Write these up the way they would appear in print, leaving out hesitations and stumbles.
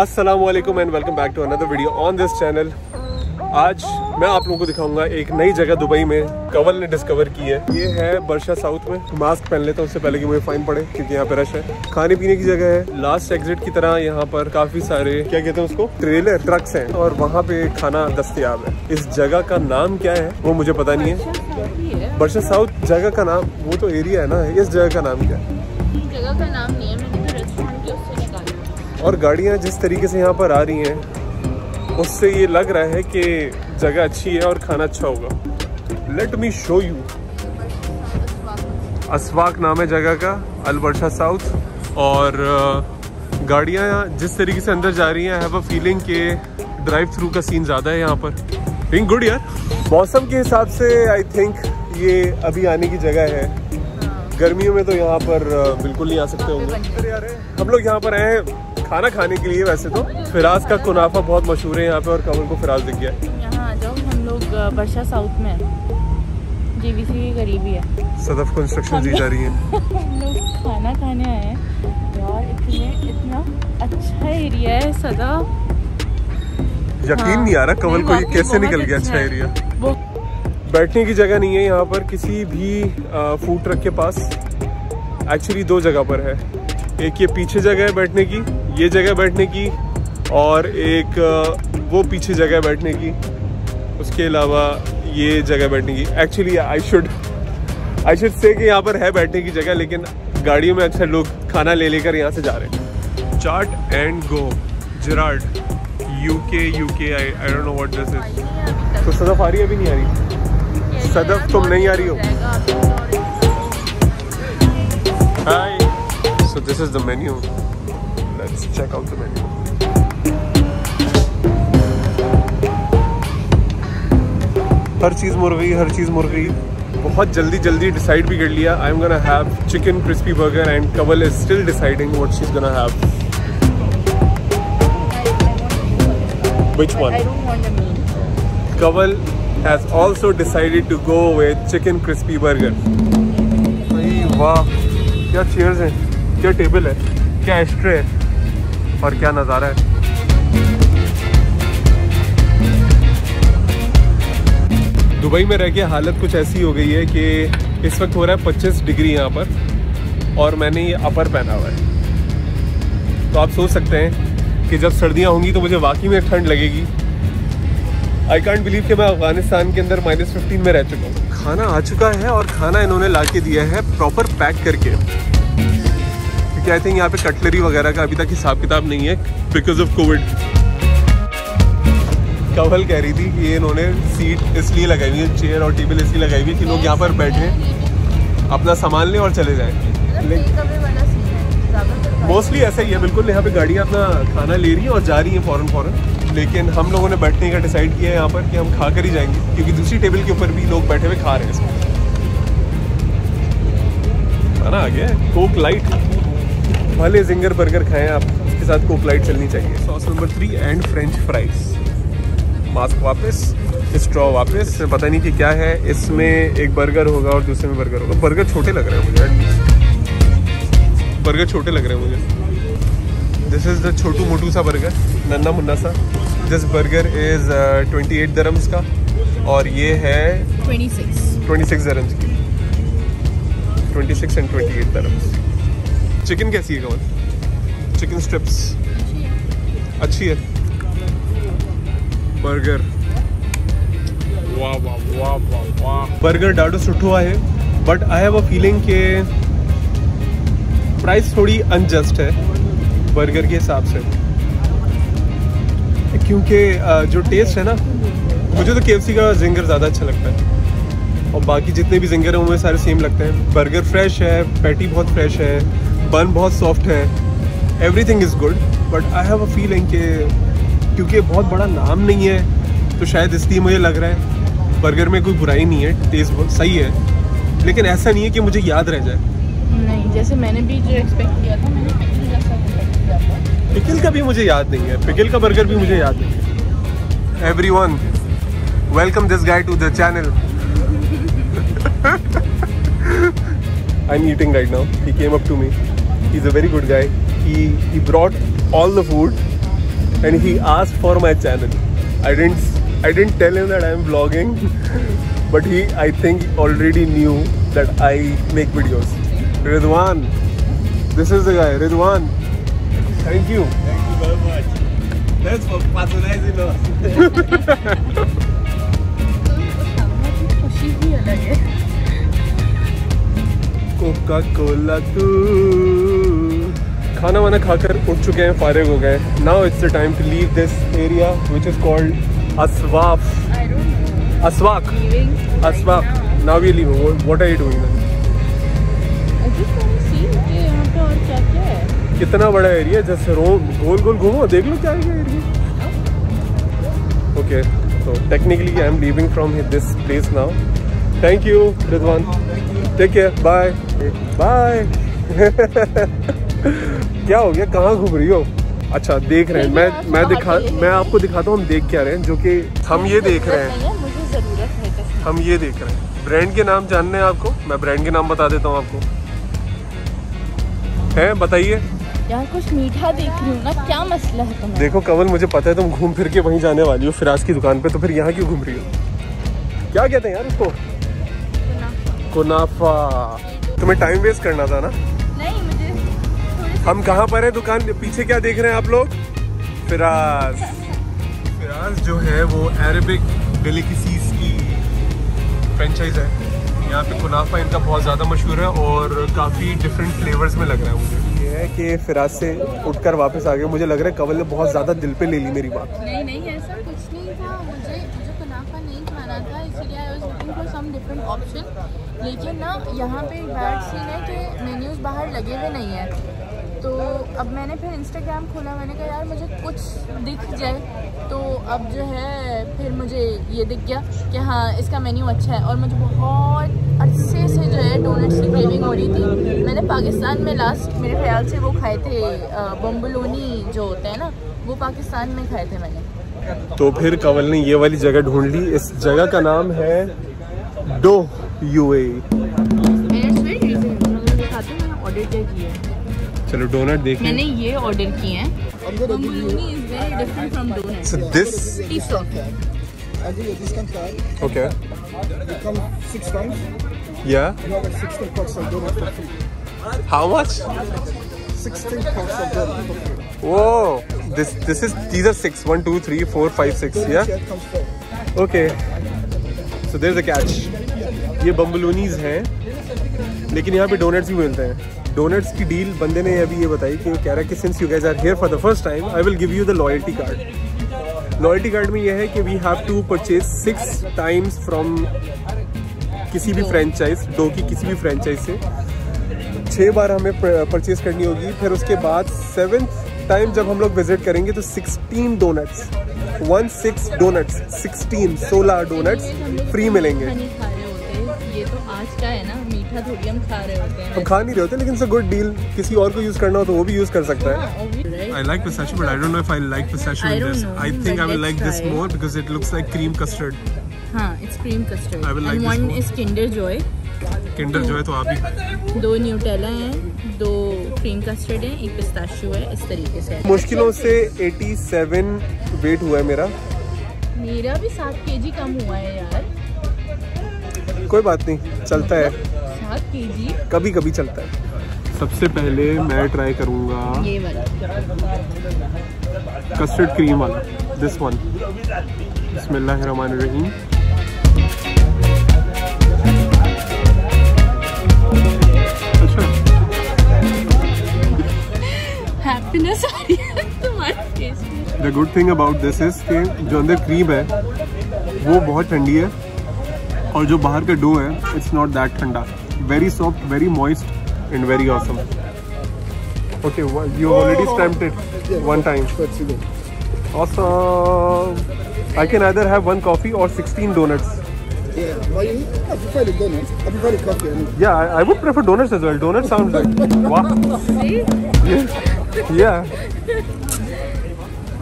अस्सलामुअलैकुम and welcome back to another video on this channel. आज मैं आप लोगों को दिखाऊंगा एक नई जगह दुबई में कंवल ने डिस्कवर की है। ये है बर्शा साउथ में। मास्क पहन लेता हूँ उससे पहले कि मुझे फाइन पड़े, क्योंकि यहाँ पे रश है। खाने पीने की जगह है। लास्ट एग्जिट की तरह यहाँ पर काफी सारे क्या कहते हैं उसको, ट्रेलर ट्रक्स हैं और वहाँ पे खाना दस्तयाब है। इस जगह का नाम क्या है वो मुझे पता नहीं है। बर्शा साउथ जगह का नाम, वो तो एरिया है ना। इस जगह का नाम क्या है? जगह का नाम नहीं है। और गाड़ियाँ जिस तरीके से यहाँ पर आ रही है उससे ये लग रहा है कि जगह अच्छी है और खाना अच्छा होगा। Let me show you. असवाक नाम है जगह का, अल वर्षा साउथ। और गाड़ियाँ जिस तरीके से अंदर जा रही हैं, हैव अ फीलिंग के ड्राइव थ्रू का सीन ज़्यादा है यहाँ पर। थिंक गुड यार। मौसम के हिसाब से आई थिंक ये अभी आने की जगह है। गर्मियों में तो यहाँ पर बिल्कुल नहीं आ सकते होंगे। हम लोग यहाँ पर आए हैं खाना खाने के लिए। वैसे तो फिराज का कुनाफा बहुत मशहूर है यहाँ पे, और कंवल को फिराज दिख गया। यहाँ आ जाओ, हम लोग बर्शा साउथ में हैं, जेवीसी के करीब ही है। सदफ कंस्ट्रक्शन दी जा रही है। हम लोग खाना खाने आए हैं यार। इतना अच्छा एरिया है सदफ, यकीन नहीं आ रहा कंवल को ये कैसे निकल गया। अच्छा एरिया। बैठने की जगह नहीं है यहाँ पर किसी भी फूड ट्रक के पास। एक्चुअली दो जगह पर है, एक ये पीछे जगह है बैठने की, ये जगह बैठने की, और एक वो पीछे जगह बैठने की, उसके अलावा ये जगह बैठने की। एक्चुअली आई शुड से कि यहाँ पर है बैठने की जगह, लेकिन गाड़ियों में अक्सर लोग खाना ले लेकर यहाँ से जा रहे हैं। चाट एंड गो जिराड UK I don't know what this is. तो सदफ आ रही है अभी? नहीं आ रही सदफ, तुम नहीं आ रही हो। हाय, so this is the menu. Let's check out the menu. हर चीज़ मुर्गी। बहुत जल्दी डिसाइड भी कर लिया। I am gonna have chicken crispy burger and Kanwal is still deciding what she is gonna have, which one. Kanwal has also decided to go with chicken crispy burger. भाई वाह, क्या chairs हैं, क्या टेबल है, क्या एस्ट्रे है, और क्या नज़ारा है। दुबई में रह के हालत कुछ ऐसी हो गई है कि इस वक्त हो रहा है 25 डिग्री यहाँ पर, और मैंने ये अपर पहना हुआ है। तो आप सोच सकते हैं कि जब सर्दियाँ होंगी तो मुझे वाकई में ठंड लगेगी। आई कांट बिलीव कि मैं अफगानिस्तान के अंदर -15 में रह चुका हूँ। खाना आ चुका है और खाना इन्होंने ला के दिया है प्रॉपर पैक करके। आई थिंक यहाँ पे कटलरी वगैरह का अभी तक हिसाब किताब नहीं है बिकॉज ऑफ कोविड। कंवल कह रही थी कि ये इन्होंने सीट इसलिए लगाई हुई है, चेयर और टेबल इसलिए लगाई हुई है कि लोग यहाँ पर बैठें, अपना सामान लें और चले जाएं। मोस्टली ऐसा ही है बिल्कुल। यहाँ पे गाड़ियाँ अपना खाना ले रही हैं और जा रही हैं फ़ौरन। लेकिन हम लोगों ने बैठने का डिसाइड किया है यहाँ पर कि हम खा कर ही जाएंगे, क्योंकि दूसरी टेबल के ऊपर भी लोग बैठे हुए खा रहे हैं। इसमें खाना आ गया है। कोक लाइट, भले जिंगर बर्गर खाएं आप, उसके साथ कोक लाइट चलनी चाहिए। Sauce number 3 and French fries. Mask वापस, स्ट्रॉ वापस। पता नहीं कि क्या है इसमें। एक बर्गर होगा और दूसरे में बर्गर होगा। बर्गर छोटे लग रहे हैं मुझे, एटलीस्ट बर्गर छोटे लग रहे हैं मुझे। दिस इज़ द छोटू मोटू सा बर्गर, नन्ना मुन्ना सा। दिस बर्गर इज़ 28 दरम्स का, और ये है 26 दरम्स की। 26 एंड 28 दरम्स। चिकन कैसी है कंवल? चिकन स्ट्रिप्स अच्छी है। बर्गर वाह वाह वाह वाह वाह। बर्गर ॾाढो सुठो आहे, but I have a feeling के प्राइस थोड़ी अनजस्ट है बर्गर के हिसाब से, क्योंकि जो टेस्ट है ना, मुझे तो KFC का जिंगर ज़्यादा अच्छा लगता है, और बाकी जितने भी जिंगर हैं उनमें सारे सेम लगते हैं। बर्गर फ्रेश है, पैटी बहुत फ्रेश है, बन बहुत सॉफ्ट है, everything is good. But I have a feeling के क्योंकि बहुत बड़ा नाम नहीं है, तो शायद इसलिए मुझे लग रहा है। बर्गर में कोई बुराई नहीं है, टेस्ट बहुत सही है, लेकिन ऐसा नहीं है कि मुझे याद रह जाए। नहीं, जैसे मैंने भी जो एक्सपेक्ट किया था, मैंने पिकल जैसा एक्सपेक्ट किया था। पिकल का भी मुझे याद नहीं है, पिकल का बर्गर भी मुझे याद नहीं है। Everyone welcome this guy to the channel. I'm eating right now. He came up to me. He's a very good guy. He brought all the food and he asked for my channel. I didn't tell him that I am vlogging, but he, I think, already knew that I make videos. Ridwan, this is the guy. Ridwan, thank you. Thank you very much. Thanks for patronizing us. Coca Cola तू खाना वाना खाकर उठ चुके हैं, फारिग हो गए. Now it's the time to leave this area which is called असवाक. असवाक. Now we leave. What are you doing? कितना बड़ा एरिया, जैसे गोल गोल घूमो, देख लो क्या है area. Okay, so technically I am leaving from this place now. Thank you, Ridwan. Take care. Bye. Bye. क्या हो गया, कहाँ घूम रही हो? अच्छा, देख रहे हैं. मैं आपको दिखाता हूँ हम देख क्या रहे हैं, जो कि हम ये देख रहे हैं. हम ये देख रहे हैं. ब्रांड के नाम जानने हैं आपको? मैं ब्रांड के नाम बता देता हूँ आपको. है, बताइए. यार कुछ मीठा देख रही हूँ ना, क्या मसला है तुम्हें? देखो कमल, मुझे पता है तुम घूम फिर के वहीं जाने वाली हो, फिराज की दुकान पे, तो फिर यहाँ क्यों घूम रही हो? क्या कहते हैं यार इसको? कुनाफा. तुम्हें टाइम वेस्ट करना था ना? नहीं, मुझे. हम कहाँ पर है? दुकान पीछे क्या देख रहे हैं आप लोग? फिराज. फिराज जो है वो अरेबिक डेलिकेसीज की फ्रेंचाइज है. यहाँ पे कुनाफा इनका बहुत ज़्यादा मशहूर है और काफ़ी डिफरेंट फ्लेवर्स में लग रहा है मुझे. ये है कि फिराज से उठकर वापस आ गए. मुझे लग रहा है कवल ने बहुत ज़्यादा दिल पे ले ली मेरी बात. नहीं नहीं, ऐसा कुछ नहीं था. मुझे जो कुनाफा नहीं खाना था, इसलिए I was looking for some different option. लेकिन ना यहाँ पे बैड सीन है कि मेन्यूज बाहर लगे हुए नहीं है. तो अब मैंने फिर इंस्टाग्राम खोला, मैंने कहा यार मुझे कुछ दिख जाए. तो अब जो है फिर मुझे ये दिख गया कि हाँ इसका मेन्यू अच्छा है. और मुझे बहुत अच्छे से जो है डोनट्स की क्रेविंग हो रही थी. मैंने पाकिस्तान में लास्ट मेरे ख्याल से वो खाए थे, बम्बलोनी जो होते हैं ना, वो पाकिस्तान में खाए थे मैंने. तो फिर कंवल ने ये वाली जगह ढूंढ ली. इस जगह का नाम है डो यूएई. चलो डोनट देखें. मैंने ये ऑर्डर किए हैं. Bamboloni is very different from donut. So this tea stock. This can try. Okay. It comes 6 times. Yeah. You have 16 packs of donuts for free. How much? 16 packs of donuts for free. Whoa! This is, these are 6. 1, 2, 3, 4, 5, 6. Yeah. Okay. So there's a catch. ये Bambolonis हैं, लेकिन यहाँ पे donuts भी मिलते हैं. Donuts की deal बंदे ने अभी ये बताई कि वो कह रहा है कि since you guys are here for the first time, I will give you the loyalty card. Loyalty card में ये है कि we have to purchase 6 times from किसी भी फ्रेंचाइज, डो की किसी भी फ्रेंचाइज से 6 बार हमें परचेज करनी होगी. फिर उसके बाद 7th टाइम जब हम लोग विजिट करेंगे तो 16 डोनट्स, 16 डोनट्स, 16 डोनट्स फ्री मिलेंगे. ये तो आज का है ना, मीठा थोड़ी हम खा रहे होते हैं. हम खा नहीं रहे होते, लेकिन इट्स अ गुड डील. किसी और को यूज करना हो तो वो भी यूज कर सकता है. I like pistachio but I don't know if I like pistachio in this. I think I will like this more because it looks like cream custard. हां, it's cream custard. I will like this. One is Kinder Joy. Kinder Joy तो आप ही. 2 Nutella हैं, 2 cream custard हैं, 1 pistachio है. इस तरीके से मुश्किलों से 87 वेट हुआ है मेरा. मेरा भी 7 केजी कम हुआ है यार. कोई बात नहीं, चलता है. 7 केजी कभी कभी चलता है. सबसे पहले मैं ट्राई करूंगा ये वाला कस्टर्ड क्रीम वाला, दिस वन. बिस्मिल्लाहिर्रहमानिर्रहीम. अच्छा, हैप्पीनेस आ रही है तुम्हारे फेस पे. The good thing about this is कि जो अंदर क्रीम है वो बहुत ठंडी है, और जो बाहर का डो है इट्स नॉट दैट ठंडा. Very soft, very moist and very awesome. Okay, you already stamped it 1 time. Awesome. I can either have 1 coffee और 16 donuts. Yeah, I would prefer donuts as well. Donut sound like वाह. Yeah,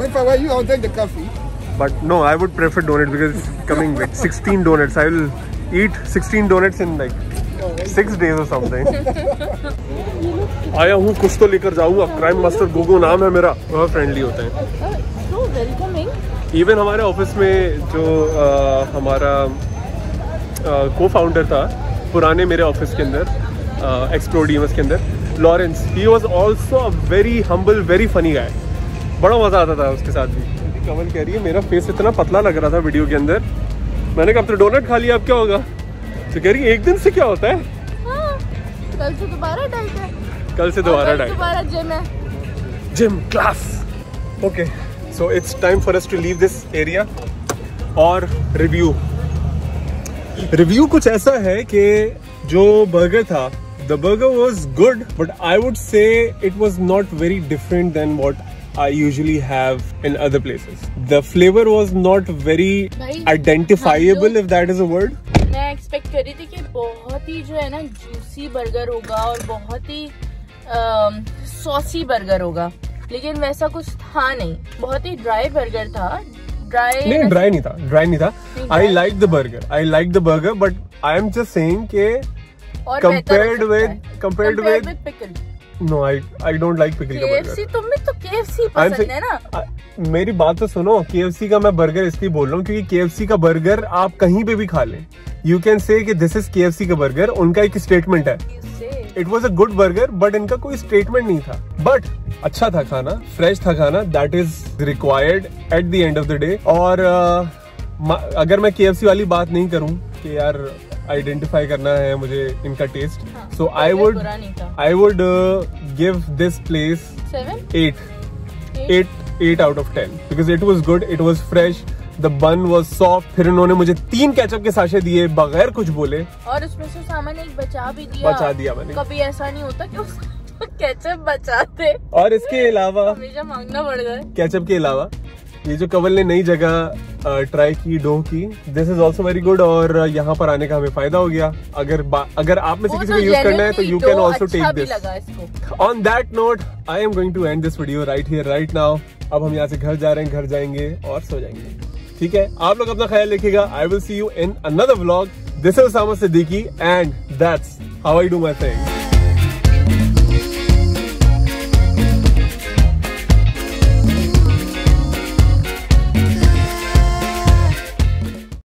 but why you all take the coffee? But no, I would prefer donuts because it's coming with 16 donuts. I will eat 16 donuts in like 6 days or something. आया हूँ कुछ तो लेकर जाऊँ. अब crime master Gogo नाम है मेरा, बहुत फ्रेंडली होता है. इवन हमारे ऑफिस में जो हमारा को फाउंडर था पुराने मेरे ऑफिस के अंदर एक्सप्लोर डीमस के अंदर, Lawrence, he was also a very humble very funny guy. बड़ा मज़ा आता था उसके साथ भी। कमल कह रही है मेरा फेस इतना पतला लग रहा था वीडियो के अंदर, मैंने कहा अब तो डोनट खा लिया अब क्या होगा, तो कह रही एक दिन से क्या होता है। हाँ, कल से दोबारा डाइट है, कल से दोबारा डाइट, जिम है, gym class. Okay so it's time for us to leave this area. और रिव्यू कुछ ऐसा है कि जो बर्गर था, the burger was good but I would say it was not very different than what I usually have in other places. The flavor was not very identifiable, if that is a word. मैं expect कर रही थी कि बहुत ही जो है ना juicy burger होगा और बहुत ही सॉसी बर्गर होगा, लेकिन वैसा कुछ था नहीं। बहुत ही ड्राई बर्गर था। ड्राई नहीं था। I liked the burger. But I am just saying के compared with pickle. No, I don't like pickle का burger. KFC तुम्हें तो KFC पसंद है ना? मेरी बात तो सुनो, KFC का मैं बर्गर इसलिए बोल रहा हूँ क्योंकि KFC का बर्गर आप कहीं पे भी खा लें, यू कैन से कि दिस इज KFC का बर्गर। उनका एक स्टेटमेंट है, it was a good burger, but इनका कोई स्टेटमेंट नहीं था। बट अच्छा था खाना, फ्रेश था खाना, that is required at the end of the day. और अगर मैं KFC वाली बात नहीं करूँ कि यार आइडेंटिफाई करना है मुझे इनका test, so I would give this place 8 out of 10 because it was good, it was fresh, the bun was soft. फिर उन्होंने मुझे 3 केचअप के साशे दिए बगैर कुछ बोले, और उसमें से सामान एक बचा दिया मैंने। कभी ऐसा नहीं होता कि उस केचअप बचाते। और इसके अलावा हमेशा मांगना पड़ गया केचअप के अलावा। ये जो कवल ने नई जगह ट्राई की डो की, this is also very good, और यहाँ पर आने का हमें फायदा हो गया। अगर आप में से किसी को यूज करना है तो you can also take this. On that note I am going to end this video right here right now. अब हम यहाँ से घर जा रहे हैं, घर जाएंगे और सो जाएंगे। ठीक है, आप लोग अपना ख्याल रखिएगा। I will see you in another vlog. This is Sama Siddiqui and that's how I do my thing.